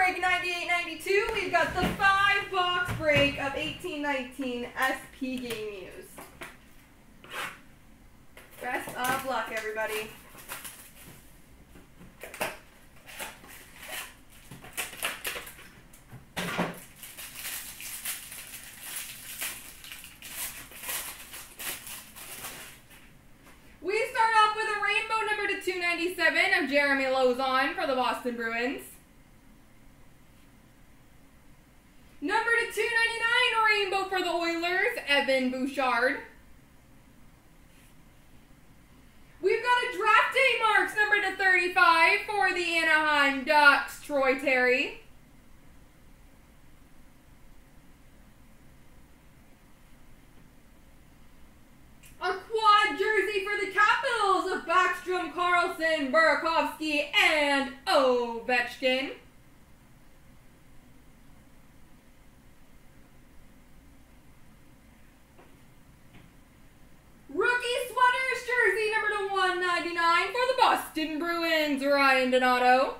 break 98-92, we've got the 5-box break of 18-19 SP Game Used. Best of luck, everybody. We start off with a rainbow number to 297 of Jeremy Lauzon for the Boston Bruins. Number to 299, rainbow for the Oilers, Evan Bouchard. We've got a draft day marks number to 35 for the Anaheim Ducks, Troy Terry. A quad jersey for the Capitals of Backstrom, Carlson, Burakovsky, and Ovechkin. Bruins, Ryan Donato.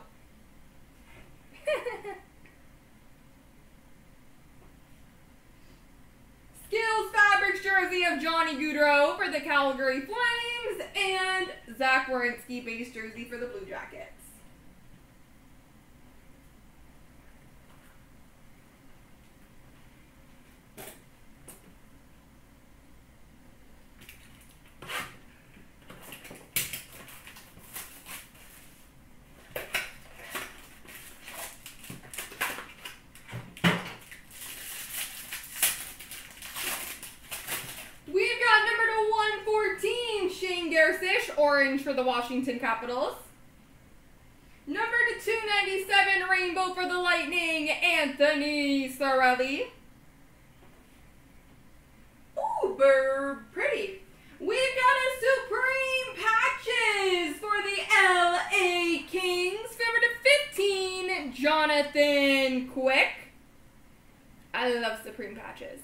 Skills Fabrics jersey of Johnny Goudreau for the Calgary Flames, and Zach Werenski base jersey for the Blue Jackets. Orange for the Washington Capitals. Number to 297, rainbow for the Lightning, Anthony Sorelli. Ooh, pretty. We've got a Supreme Patches for the LA Kings. Number to 15, Jonathan Quick. I love Supreme Patches.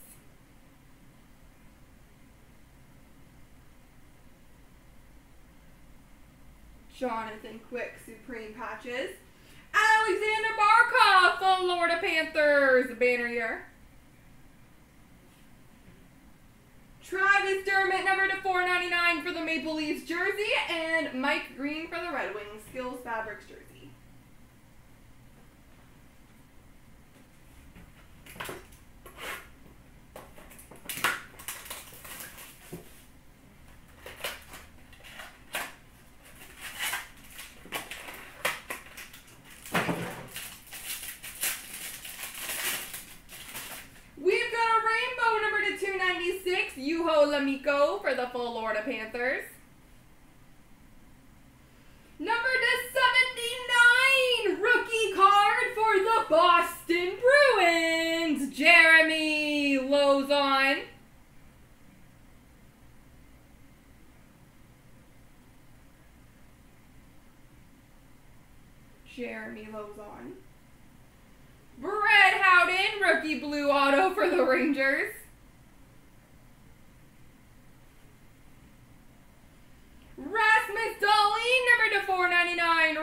Jonathan Quick, Supreme Patches. Alexander Barkov, Florida Panthers, banner year. Travis Dermott, number to 499 for the Maple Leafs jersey, and Mike Green for the Red Wings, Skills Fabrics jersey. Yuho Lamico for the Florida Panthers. Number to 79, rookie card for the Boston Bruins, Jeremy Lauzon. Jeremy Lauzon. Brett Howden, rookie blue auto for the Rangers.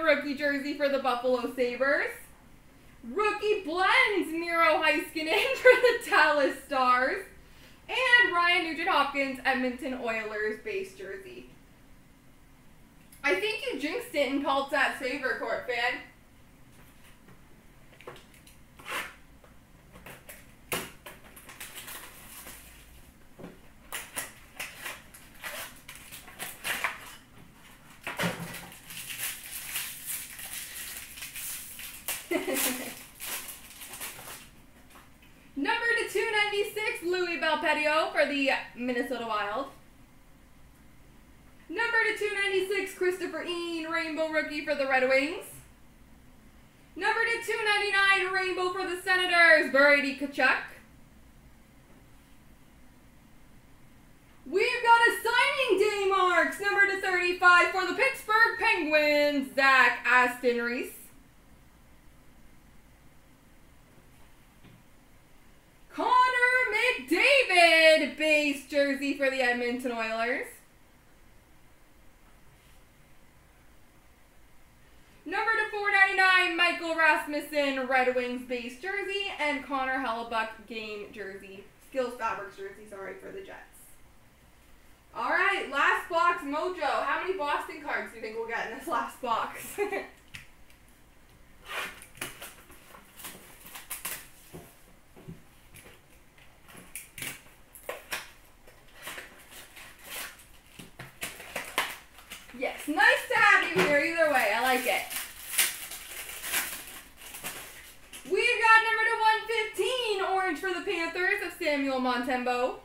Rookie jersey for the Buffalo Sabres. Rookie blends, Miro Heiskanen for the Dallas Stars. And Ryan Nugent-Hopkins, Edmonton Oilers base jersey. I think you jinxed it and called that favor, Court fan. Number to 296, Louis Belpetio for the Minnesota Wild. Number to 296, Christopher Ene, rainbow rookie for the Red Wings. Number to 299, rainbow for the Senators, Brady Kachuk. We've got a signing day marks, number to 35 for the Pittsburgh Penguins, Zach Aston-Reese. Base jersey for the Edmonton Oilers. Number to 499, Michael Michael Rasmussen Red Wings base jersey, and Connor Hellebuck game jersey, Skills Fabrics jersey, sorry, for the Jets. All right, last box, Mojo. How many Boston cards do you think we'll get in this last box? Yes, nice to have you here either way. I like it. We've got number 115 orange for the Panthers of Samuel Montembo.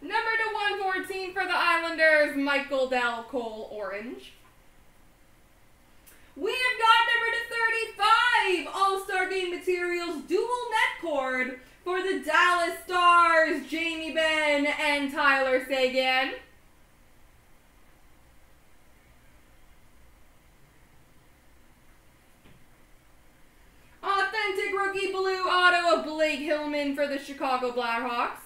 Number 114 for the Islanders, Michael Del Cole, orange. We have got number 35, All-Star Game Materials, dual net cord for the Dallas Stars, Jamie Benn and Tyler Seguin. Authentic rookie blue auto of Blake Hillman for the Chicago Blackhawks.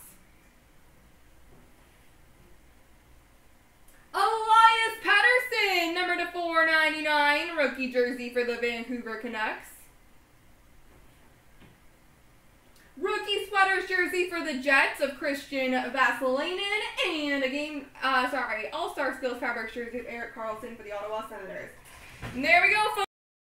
Elias Patterson, number 499, rookie jersey for the Vancouver Canucks. Rookie sweaters jersey for the Jets of Christian Vasilinen, and a game, All-Star Skills Fabrics jersey of Eric Carlson for the Ottawa Senators. And there we go, folks.